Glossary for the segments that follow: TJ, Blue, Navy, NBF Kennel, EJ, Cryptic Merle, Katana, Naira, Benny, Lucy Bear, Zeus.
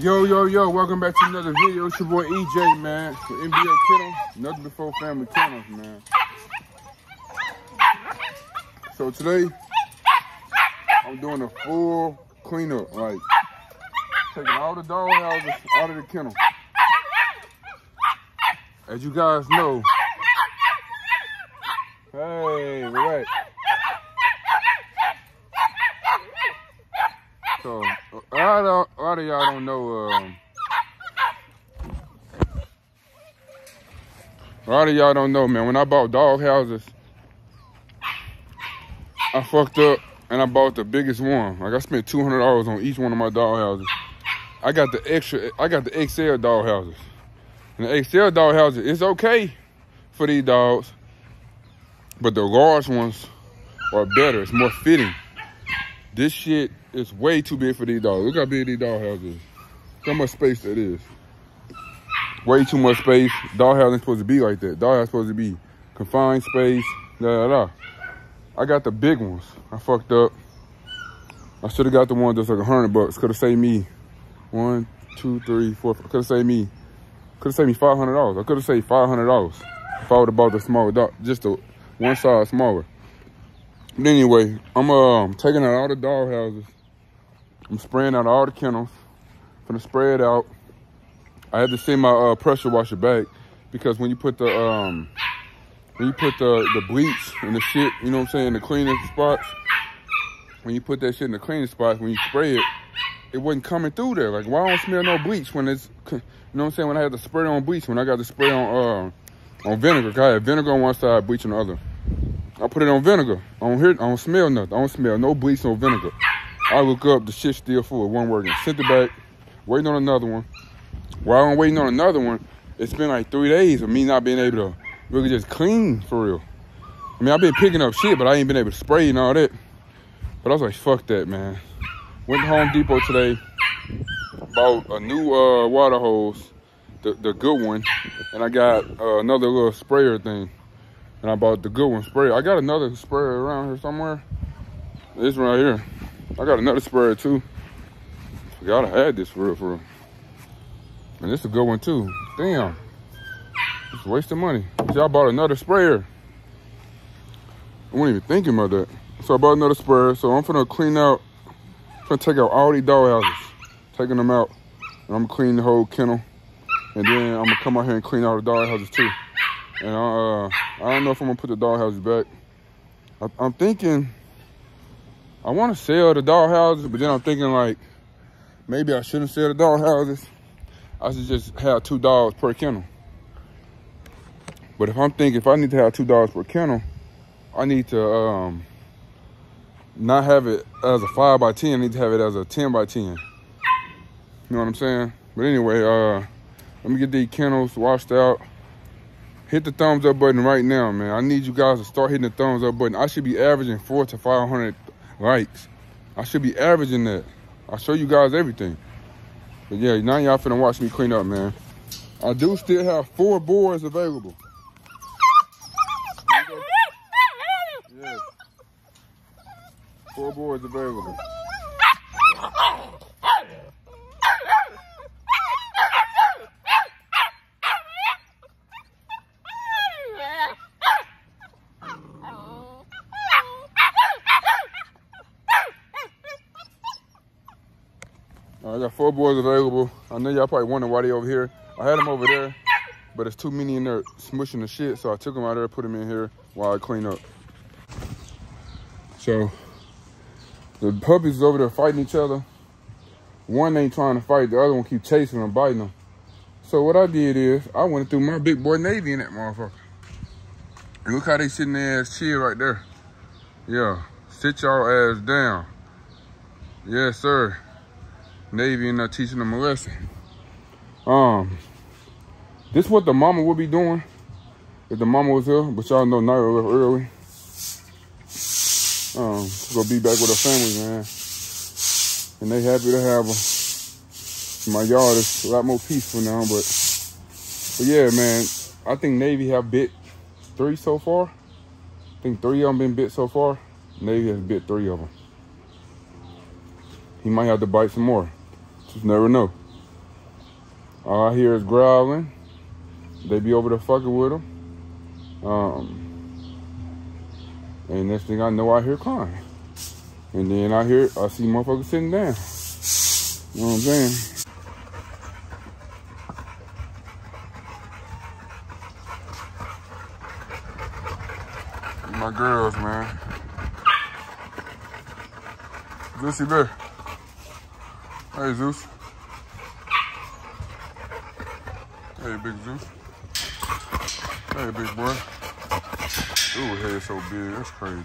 Yo, yo, yo, welcome back to another video. It's your boy EJ, man, for NBA Kennel, Nothing Before Family Kennels, man. So today, I'm doing a full cleanup, like, taking all the dog houses out of the kennel. As you guys know, hey, relax. So, a lot of y'all don't know, man, when I bought dog houses, I fucked up and I bought the biggest one. Like, I spent $200 on each one of my dog houses. I got the XL dog houses. And the XL dog houses, it's okay for these dogs, but the large ones are better. It's more fitting. This shit is way too big for these dogs. Look how big these dog houses is. Look how much space that is. Way too much space. Dog house ain't supposed to be like that. Dog house supposed to be confined space. I got the big ones. I fucked up. I should have got the one that's like $100. Could have saved me could have saved me $500. I could have saved $500 if I would have bought the smaller dog, just the one size smaller. But anyway, I'm taking out all the dog houses. I'm spraying out all the kennels. I'm gonna spray it out. I had to send my pressure washer back because when you put the when you put the bleach and the shit, you know what I'm saying, the cleaning spots. When you put that shit in the cleaning spots, when you spray it, it wasn't coming through there. Like, why don't smell no bleach when it's, you know what I'm saying? When I had to spray on bleach, when I got to spray on vinegar. 'Cause I had vinegar on one side, bleach on the other. I put it on vinegar. I don't smell nothing. I don't smell no bleach, no vinegar. I look up, the shit's still full. It wasn't working. Sent it back, waiting on another one. While I'm waiting on another one, it's been like 3 days of me not being able to really just clean for real. I mean, I've been picking up shit, but I ain't been able to spray and all that. But I was like, fuck that, man. Went to Home Depot today, bought a new water hose, the good one, and I got another little sprayer thing. And I bought the good one sprayer. I got another sprayer around here somewhere. This one right here. I got another sprayer too. Forgot I had this for real, for real. And this is a good one too. Damn. It's a waste of money. See, I bought another sprayer. I wasn't even thinking about that. So I bought another sprayer. So I'm finna clean out, I'm finna take out all these dog houses. Taking them out. And I'm gonna clean the whole kennel. And then I'm gonna come out here and clean all the dog houses too. And I don't know if I'm gonna put the dog houses back. I'm thinking, I wanna sell the dog houses, but then I'm thinking like, maybe I shouldn't sell the dog houses. I should just have 2 dogs per kennel. But if I'm thinking, if I need to have 2 dogs per kennel, I need to not have it as a 5 by 10, I need to have it as a 10 by 10. You know what I'm saying? But anyway, let me get these kennels washed out. Hit the thumbs up button right now, man. I need you guys to start hitting the thumbs up button. I should be averaging 400 to 500 likes. I should be averaging that. I'll show you guys everything. But yeah, now y'all finna watch me clean up, man. I do still have 4 boards available. Yeah. 4 boards available. I got 4 boards available. I know y'all probably wondering why they over here. I had them over there, but it's too many in there smushing the shit, so I took them out of there, put them in here while I clean up. So, the puppies is over there fighting each other. One ain't trying to fight, the other one keep chasing them, biting them. So what I did is, I went through my big boy Navy in that motherfucker. And look how they sitting their ass chill right there. Yeah, sit y'all ass down. Yes, sir. Navy and teaching them a lesson. This is what the mama would be doing if the mama was here, but y'all know Naira left early. She's gonna be back with her family, man. And they happy to have her. My yard is a lot more peaceful now, but yeah, man, I think Navy have bit 3 so far. I think 3 of them been bit so far. Navy has bit 3 of them. He might have to bite some more. Just never know. All I hear is growling. They be over there fucking with them. And next thing I know, I hear crying. And then I see motherfuckers sitting down. You know what I'm saying? My girls, man. Lucy Bear. Hey, Zeus. Hey, big Zeus. Hey, big boy. Ooh, head so big. That's crazy.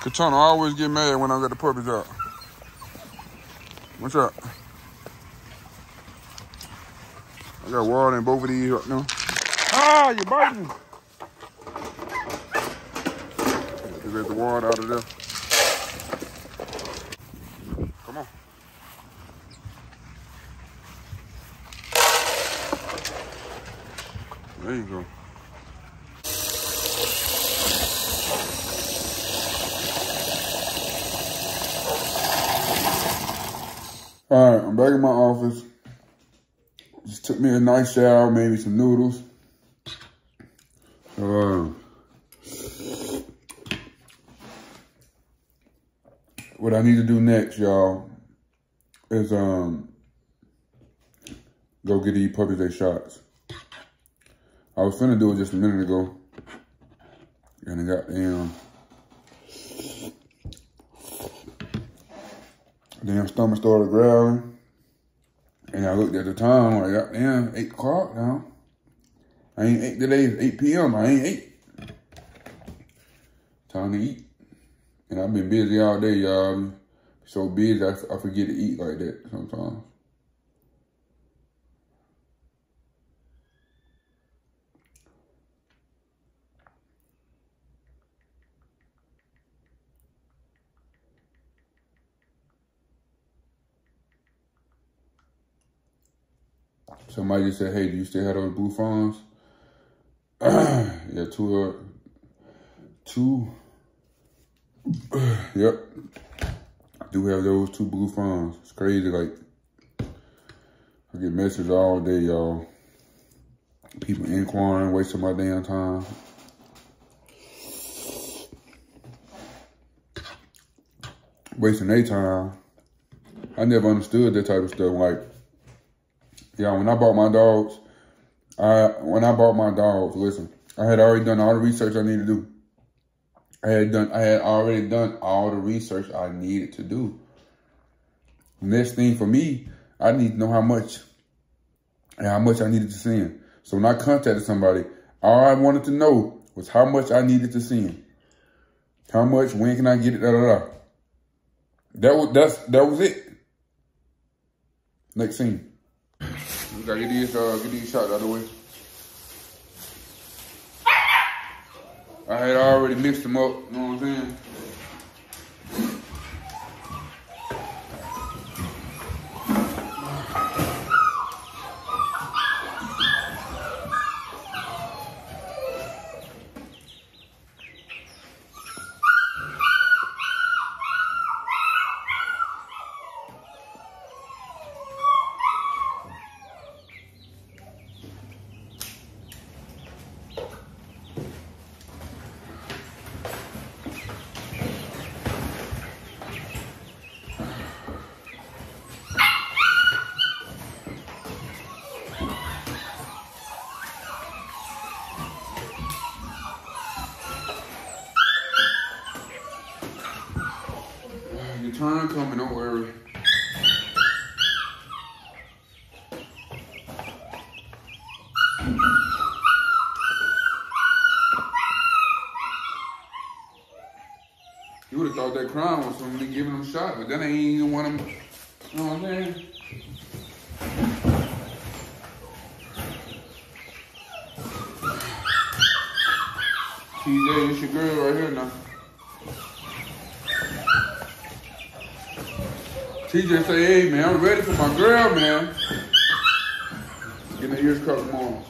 Katana always get mad when I got the puppies out. What's up? I got water in both of these right now. Ah, you're biting. You get the water out of there. Come on. There you go. All right, I'm back in my office. Just took me a nice shower, maybe some noodles. What I need to do next, y'all, is go get these puppies their shots. I was finna do it just a minute ago, and I got damn stomach started growling, and I looked at the time, like, goddamn, 8 o'clock now. I ain't ate today, it's 8 p.m., I ain't ate. Time to eat. And I've been busy all day, y'all. So busy, I forget to eat like that sometimes. Somebody just said, hey, do you still have those blue phones? Yeah, two. Yep. I do have those 2 blue phones. It's crazy. Like, I get messages all day, y'all. People inquiring, wasting my damn time. Wasting their time. I never understood that type of stuff. Like, yeah, when I bought my dogs, listen, I had already done all the research I needed to do. I had already done all the research I needed to do. Next thing for me, I need to know how much and how much I needed to send. So when I contacted somebody, all I wanted to know was how much I needed to send. How much, when can I get it, da, da, da. That was it. Next scene. We gotta get these shots out of the way. I had already mixed them up, you know what I'm saying? Turn coming, don't worry. You would have thought that crime was somebody giving them shot, but then I ain't even want them. You know what I'm saying? TJ, it's your girl right here now. TJ say, hey man, I'm ready for my girl, man. Give me your coat tomorrow.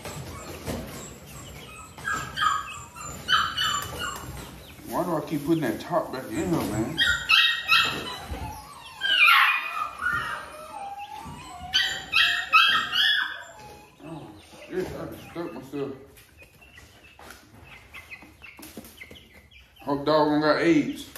Why do I keep putting that tarp back in here, man? Oh, shit, I just stuck myself. Hope dog don't got AIDS.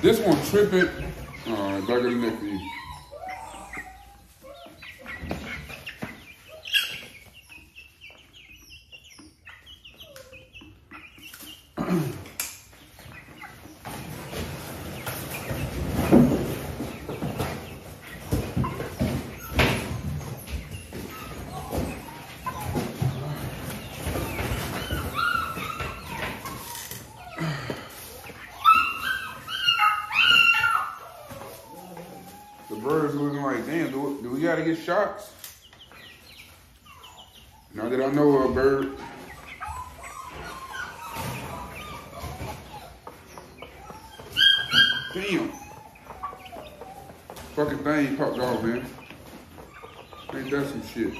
This one, trip it. All right, back of the neck for you. Get shots. Now that I know a bird. Damn. Fucking thing popped off, man. Ain't that some shit?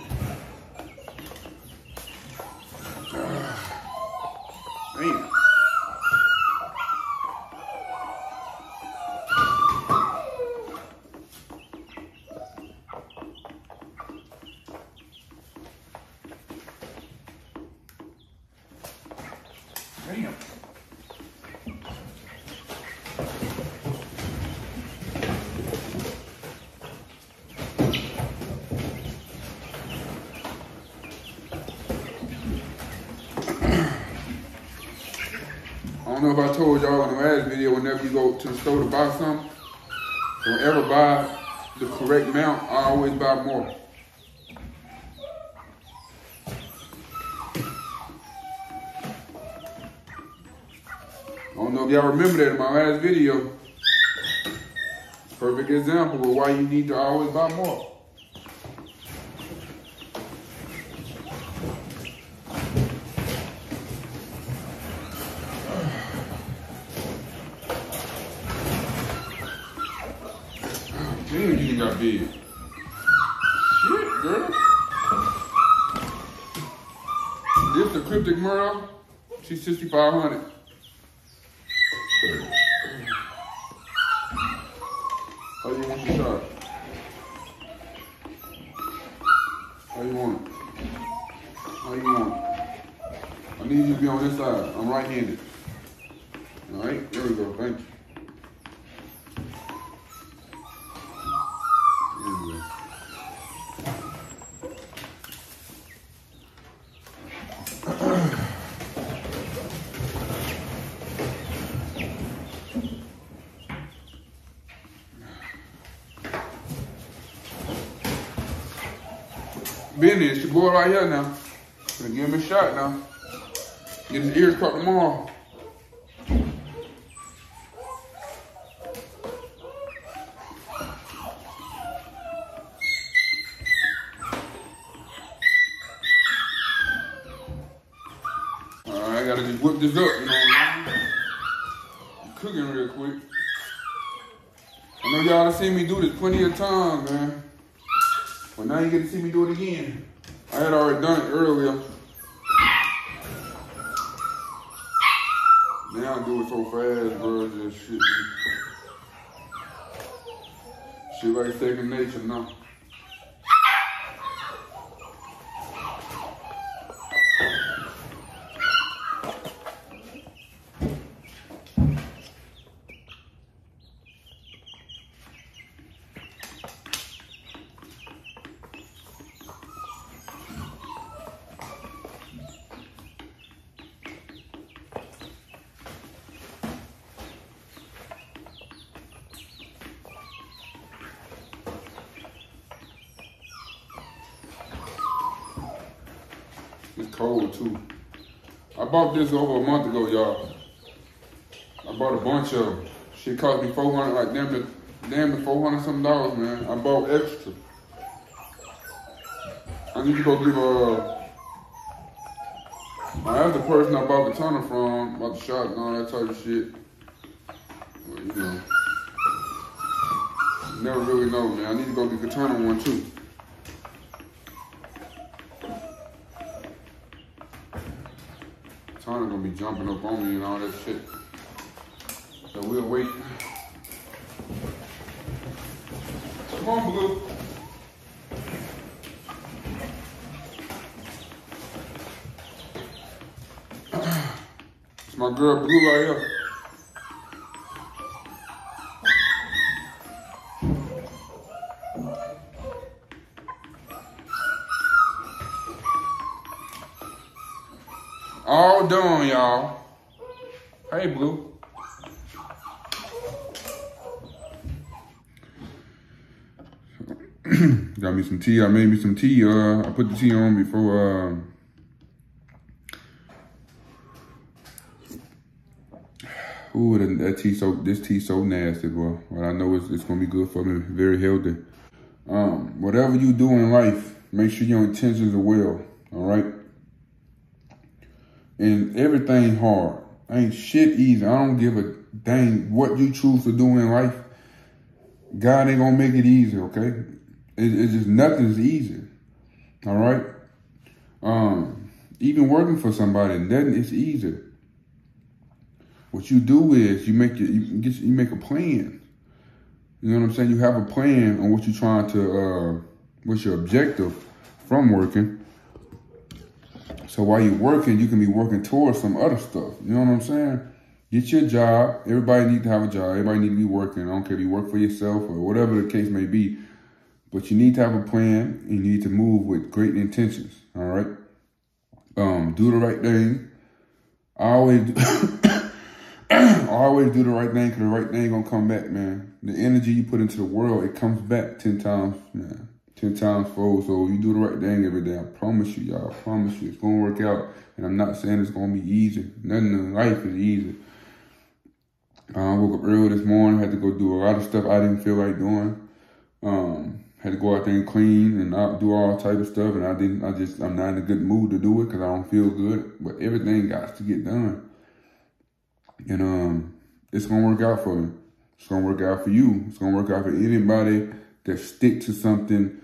Damn. I don't know if I told y'all in the last video, whenever you go to the store to buy something, don't ever buy the correct amount. I always buy more. I don't know if y'all remember that in my last video. Perfect example of why you need to always buy more. Shit, girl. This the Cryptic Merle. She's 6,500. How you want your shot? How you want it? How you want it? I need you to be on this side. I'm right-handed. All right, there we go. Thank you. Benny, it's your boy right here now. Gonna give him a shot now. Get his ears cut tomorrow. Alright, I gotta just whip this up, you know what I mean? I'm cooking real quick. I know y'all have seen me do this plenty of times, man. But now you get to see me do it again. I had already done it earlier. Now I do it so fast, bro. Just shit. Shit like second nature now. It's cold too. I bought this over a month ago, y'all. I bought a bunch of them. Shit cost me $400, like damn the $400 something, man. I bought extra. I need to go give my other person I bought the Katana from, about the shot and all that type of shit. But, you know, you never really know, man. I need to go get the Katana one too. Katana gonna be jumping up on me and all that shit. So we'll wait. Come on, Blue. It's my girl Blue right here. All done, y'all. Hey, Blue. Got me some tea. I made me some tea. I put the tea on before ooh, that tea this tea so nasty, bro. But I know it's gonna be good for me, very healthy. Whatever you do in life, make sure your intentions are well, all right? And everything hard. Ain't shit easy. I don't give a dang what you choose to do in life. God ain't gonna make it easy, okay? It's just nothing's easy, all right? Even working for somebody, nothing is easy. What you do is you make a plan. You know what I'm saying? You have a plan on what you're trying to, what's your objective from working. So while you're working, you can be working towards some other stuff. You know what I'm saying? Get your job. Everybody needs to have a job. Everybody needs to be working. I don't care if you work for yourself or whatever the case may be. But you need to have a plan and you need to move with great intentions, all right? Do the right thing. I always do the right thing because the right thing gonna come back, man. The energy you put into the world, it comes back 10 times, man. 10 times fold, so you do the right thing every day. I promise you, y'all. I promise you. It's gonna work out. And I'm not saying it's gonna be easy. Nothing in life is easy. I woke up early this morning. Had to go do a lot of stuff I didn't feel like doing. Had to go out there and clean and do all type of stuff. And I'm not in a good mood to do it because I don't feel good. But everything got to get done. And it's going to work out for me. It's going to work out for you. It's going to work out for anybody that stick to something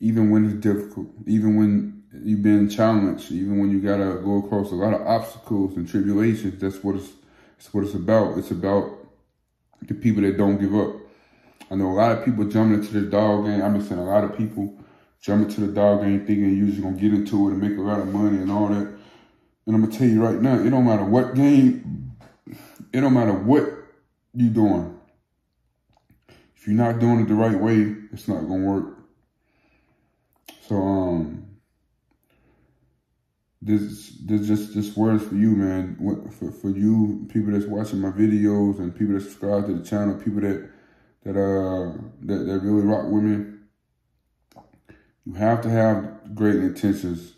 even when it's difficult. Even when you've been challenged. Even when you got to go across a lot of obstacles and tribulations. That's what it's about. It's about the people that don't give up. I know a lot of people jumping into the dog game. I've been seeing a lot of people jumping to the dog game thinking you're just going to get into it and make a lot of money and all that. And I'm going to tell you right now, it don't matter what game, it don't matter what you're doing. If you're not doing it the right way, it's not going to work. So, this word is for you, man. For you, people that's watching my videos and people that subscribe to the channel, people that really rock with me. You have to have great intentions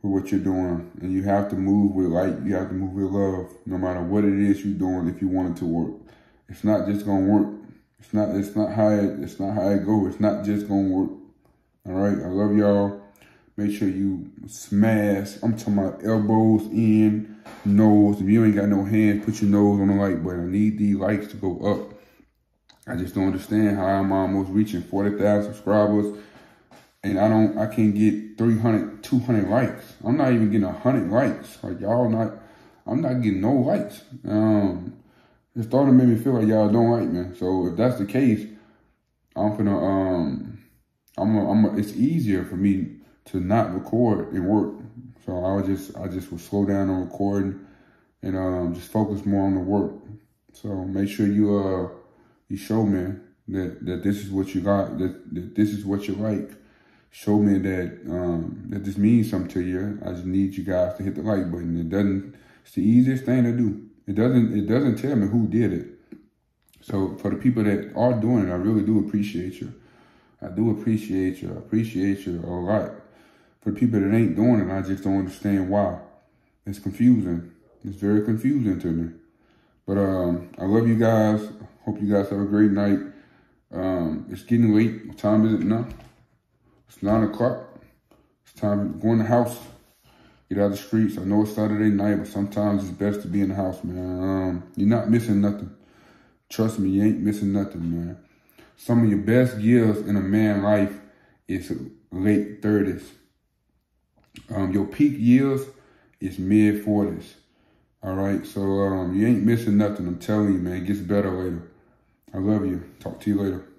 for what you're doing, and you have to move with light. You have to move with love, no matter what it is you're doing. If you want it to work, it's not just gonna work. It's not how it go. It's not just gonna work. All right, I love y'all. Make sure you smash. I'm talking about elbows in, nose. If you ain't got no hands, put your nose on the like button. I need these likes to go up. I just don't understand how I'm almost reaching 40,000 subscribers and I can't get 300, 200 likes. I'm not even getting 100 likes. Like I'm not getting no likes. It started to make me feel like y'all don't like me. So if that's the case, it's easier for me to not record and work. So I just would slow down on recording and just focus more on the work. So make sure you show me that this is what you got, that this is what you like. Show me that this means something to you. I just need you guys to hit the like button. It's the easiest thing to do. It doesn't tell me who did it. So for the people that are doing it, I really do appreciate you. I appreciate you a lot. for people that ain't doing it. I just don't understand why. It's confusing. It's very confusing to me. But I love you guys. Hope you guys have a great night. It's getting late. What time is it now? It's 9 o'clock. It's time to go in the house. Get out of the streets. I know it's Saturday night, but sometimes it's best to be in the house, man. You're not missing nothing. Trust me, you ain't missing nothing, man. Some of your best years in a man's life is late 30s. Your peak years is mid 40s. All right, so you ain't missing nothing. I'm telling you, man, it gets better later. I love you. Talk to you later.